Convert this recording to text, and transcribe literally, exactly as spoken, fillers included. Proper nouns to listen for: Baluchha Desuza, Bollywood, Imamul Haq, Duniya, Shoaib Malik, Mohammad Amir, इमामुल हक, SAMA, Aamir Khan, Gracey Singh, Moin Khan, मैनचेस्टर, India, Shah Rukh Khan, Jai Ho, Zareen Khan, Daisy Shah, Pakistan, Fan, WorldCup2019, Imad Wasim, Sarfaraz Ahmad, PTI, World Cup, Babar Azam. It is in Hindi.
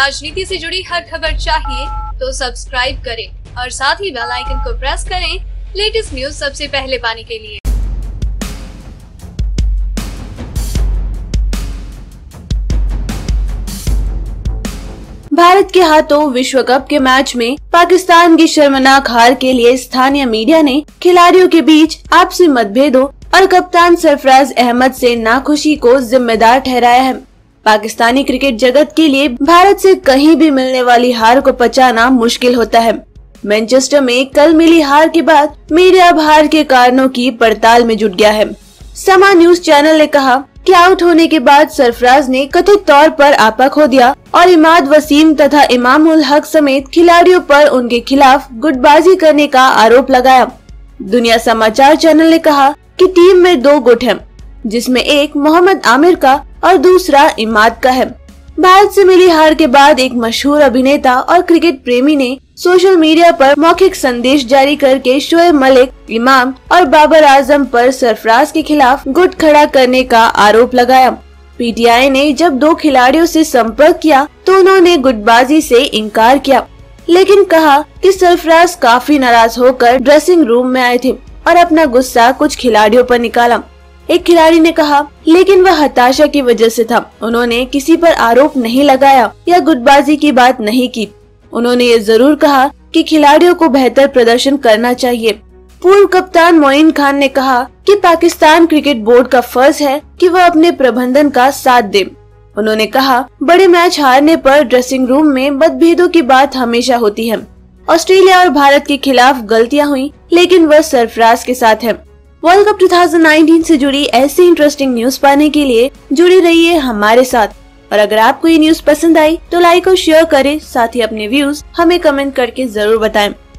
राजनीति से जुड़ी हर खबर चाहिए तो सब्सक्राइब करें और साथ ही बेल आइकन को प्रेस करें लेटेस्ट न्यूज सबसे पहले पाने के लिए। भारत के हाथों विश्व कप के मैच में पाकिस्तान की शर्मनाक हार के लिए स्थानीय मीडिया ने खिलाड़ियों के बीच आपसी मतभेदों और कप्तान सरफराज अहमद से नाखुशी को जिम्मेदार ठहराया है। पाकिस्तानी क्रिकेट जगत के लिए भारत से कहीं भी मिलने वाली हार को पचाना मुश्किल होता है। मैनचेस्टर में कल मिली हार के बाद मीडिया अब हार के कारणों की पड़ताल में जुट गया है। समा न्यूज चैनल ने कहा कि आउट होने के बाद सरफराज ने कथित तौर पर आपा खो दिया और इमाद वसीम तथा इमामुल हक समेत खिलाड़ियों पर उनके खिलाफ गुटबाजी करने का आरोप लगाया। दुनिया समाचार चैनल ने कहा कि टीम में दो गुट हैं, जिसमें एक मोहम्मद आमिर का और दूसरा इमाद का है। भारत से मिली हार के बाद एक मशहूर अभिनेता और क्रिकेट प्रेमी ने सोशल मीडिया पर मौखिक संदेश जारी करके शोएब मलिक, इमाम और बाबर आजम पर सरफराज के खिलाफ गुट खड़ा करने का आरोप लगाया। पीटीआई ने जब दो खिलाड़ियों से संपर्क किया तो उन्होंने गुटबाजी से इनकार किया, लेकिन कहा कि सरफराज काफी नाराज होकर ड्रेसिंग रूम में आए थे और अपना गुस्सा कुछ खिलाड़ियों पर निकाला। एक खिलाड़ी ने कहा, लेकिन वह हताशा की वजह से था, उन्होंने किसी पर आरोप नहीं लगाया या गुटबाजी की बात नहीं की। उन्होंने ये जरूर कहा कि खिलाड़ियों को बेहतर प्रदर्शन करना चाहिए। पूर्व कप्तान मोइन खान ने कहा कि पाकिस्तान क्रिकेट बोर्ड का फर्ज है कि वह अपने प्रबंधन का साथ दे। उन्होंने कहा, बड़े मैच हारने पर ड्रेसिंग रूम में मतभेदों की बात हमेशा होती है। ऑस्ट्रेलिया और भारत के खिलाफ गलतियाँ हुई, लेकिन वह सरफराज के साथ है। वर्ल्ड कप दो हज़ार उन्नीस से जुड़ी ऐसी इंटरेस्टिंग न्यूज पाने के लिए जुड़ी रहिए हमारे साथ। और अगर आपको ये न्यूज पसंद आई तो लाइक और शेयर करें, साथ ही अपने व्यूज हमें कमेंट करके जरूर बताएं।